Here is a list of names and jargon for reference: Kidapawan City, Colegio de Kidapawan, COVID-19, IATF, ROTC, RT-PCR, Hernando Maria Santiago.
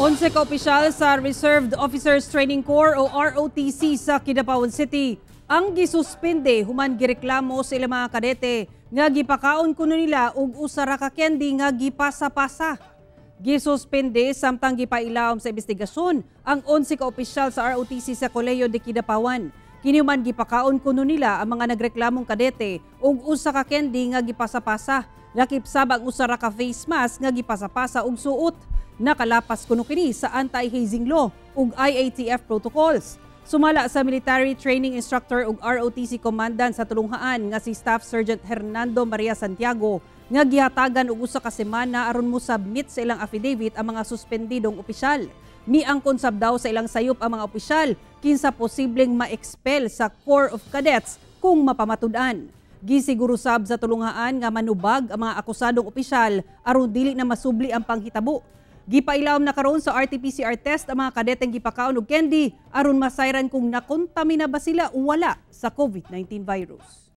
11 ka-opisyal sa Reserved Officers Training Corps o ROTC sa Kidapawan City ang gisuspende human gireklamo sa ilang mga kadete nga gipakaon kuno nila og usa ra ka candy nga gipasa-pasa. Gisuspende samtang gipailawom sa investigasyon ang 11 ka-opisyal sa ROTC sa Kolehiyo de Kidapawan. Kini man gipakaon kuno nila ang mga nagreklamong kadete og usa ka candy nga gipasa-pasa. Nakipsab ang usa ra ka face mask nga gipasa-pasa og suot. Nakalapas kuno kini sa anti-hazing law ug IATF protocols. Sumala sa military training instructor ug ROTC commandant sa Tulunghaan nga si Staff Sergeant Hernando Maria Santiago nga gihatagan og usa ka semana aron mo-submit sa ilang affidavit ang mga suspendidong opisyal. Miangkon sab daw sa ilang sayop ang mga opisyal kinsa posibleng ma-expel sa Corps of Cadets kung mapamatud-an. Gisiguro sab sa Tulunghaan nga manubag ang mga akusadong opisyal aron dili na masubli ang panghitabo. Gipailawom na karon sa RT-PCR test ang mga kadeteng gipakaon og candy aron masayran kung nakontamina ba sila o wala sa COVID-19 virus.